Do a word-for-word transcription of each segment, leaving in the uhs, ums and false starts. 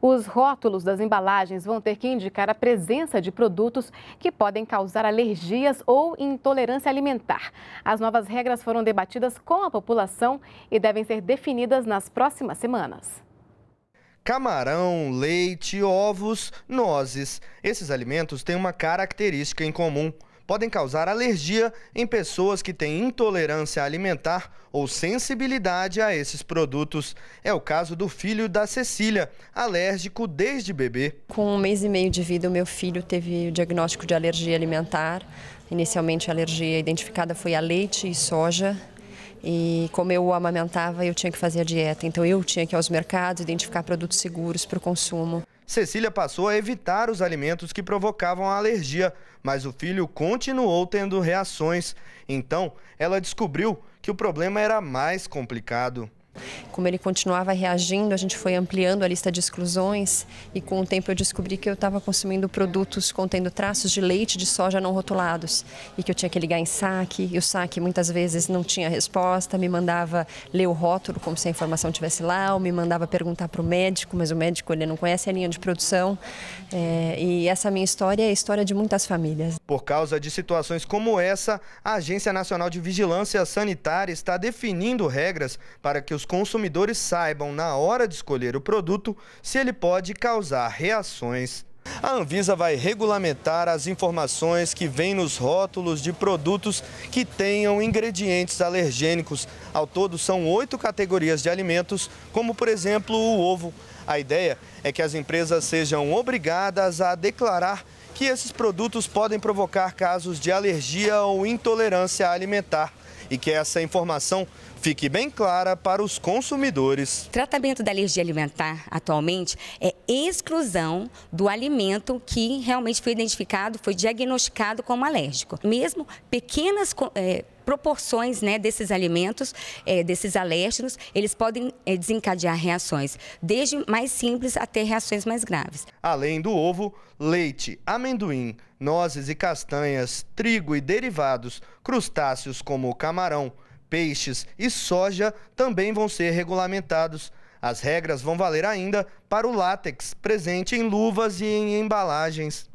Os rótulos das embalagens vão ter que indicar a presença de produtos que podem causar alergias ou intolerância alimentar. As novas regras foram debatidas com a população e devem ser definidas nas próximas semanas. Camarão, leite, ovos, nozes. Esses alimentos têm uma característica em comum. Podem causar alergia em pessoas que têm intolerância alimentar ou sensibilidade a esses produtos. É o caso do filho da Cecília, alérgico desde bebê. Com um mês e meio de vida, o meu filho teve o diagnóstico de alergia alimentar. Inicialmente, a alergia identificada foi a leite e soja. E como eu o amamentava, eu tinha que fazer a dieta, então eu tinha que ir aos mercados, identificar produtos seguros para o consumo. Cecília passou a evitar os alimentos que provocavam a alergia, mas o filho continuou tendo reações. Então, ela descobriu que o problema era mais complicado. Como ele continuava reagindo, a gente foi ampliando a lista de exclusões e com o tempo eu descobri que eu estava consumindo produtos contendo traços de leite e de soja não rotulados e que eu tinha que ligar em saque, e o saque muitas vezes não tinha resposta, me mandava ler o rótulo como se a informação estivesse lá, ou me mandava perguntar para o médico, mas o médico ele não conhece a linha de produção, é, e essa minha história é a história de muitas famílias. Por causa de situações como essa, a Agência Nacional de Vigilância Sanitária está definindo regras para que os consumidores saibam, na hora de escolher o produto, se ele pode causar reações. A Anvisa vai regulamentar as informações que vêm nos rótulos de produtos que tenham ingredientes alergênicos. Ao todo, são oito categorias de alimentos, como, por exemplo, o ovo. A ideia é que as empresas sejam obrigadas a declarar que esses produtos podem provocar casos de alergia ou intolerância alimentar e que essa informação fique bem clara para os consumidores. O tratamento da alergia alimentar atualmente é exclusão do alimento que realmente foi identificado, foi diagnosticado como alérgico. Mesmo pequenas é, proporções né, desses alimentos, é, desses alérgenos, eles podem é, desencadear reações, desde mais simples até reações mais graves. Além do ovo, leite, amendoim, nozes e castanhas, trigo e derivados, crustáceos como o camarão, peixes e soja também vão ser regulamentados. As regras vão valer ainda para o látex, presente em luvas e em embalagens.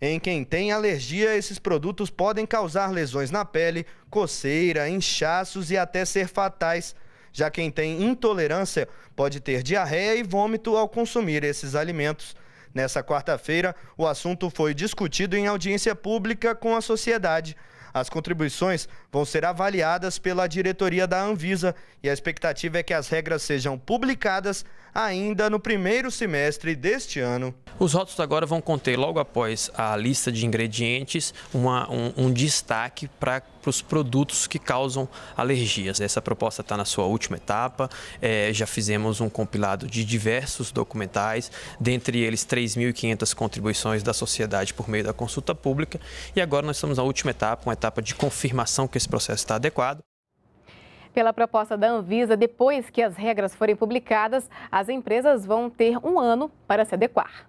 Em quem tem alergia, esses produtos podem causar lesões na pele, coceira, inchaços e até ser fatais. Já quem tem intolerância pode ter diarreia e vômito ao consumir esses alimentos. Nessa quarta-feira, o assunto foi discutido em audiência pública com a sociedade. As contribuições vão ser avaliadas pela diretoria da Anvisa e a expectativa é que as regras sejam publicadas ainda no primeiro semestre deste ano. Os rótulos agora vão conter, logo após a lista de ingredientes, uma, um, um destaque para os produtos que causam alergias. Essa proposta está na sua última etapa, é, já fizemos um compilado de diversos documentais, dentre eles três mil e quinhentas contribuições da sociedade por meio da consulta pública, e agora nós estamos na última etapa, uma etapa de confirmação que esse processo está adequado. Pela proposta da Anvisa, depois que as regras forem publicadas, as empresas vão ter um ano para se adequar.